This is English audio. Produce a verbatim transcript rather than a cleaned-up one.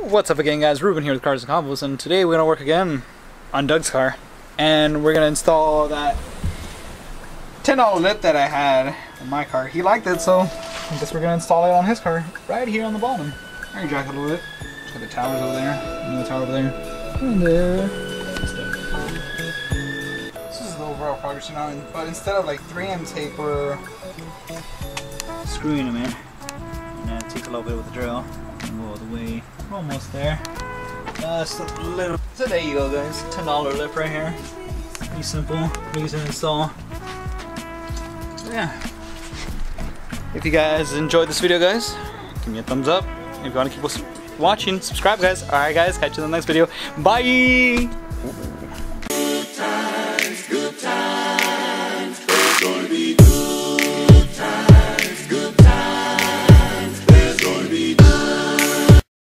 What's up again, guys? Ruben here with Cars and Convos, and today we're gonna work again on Doug's car, and we're gonna install that ten dollar lip that I had on my car. He liked it, so I guess we're gonna install it on his car right here on the bottom. All right, jack it a little bit. Just got the towers over there, another tower over there, and there. This is the overall progress now, but instead of like three M tape, we're screwing them in, and then take a little bit with the drill. Go all the way. We're almost there. Just a little. So there you go, guys. ten dollar lip right here. Pretty simple. Easy to install. So yeah. If you guys enjoyed this video, guys, give me a thumbs up. If you want to keep watching, subscribe, guys. All right, guys. Catch you in the next video. Bye.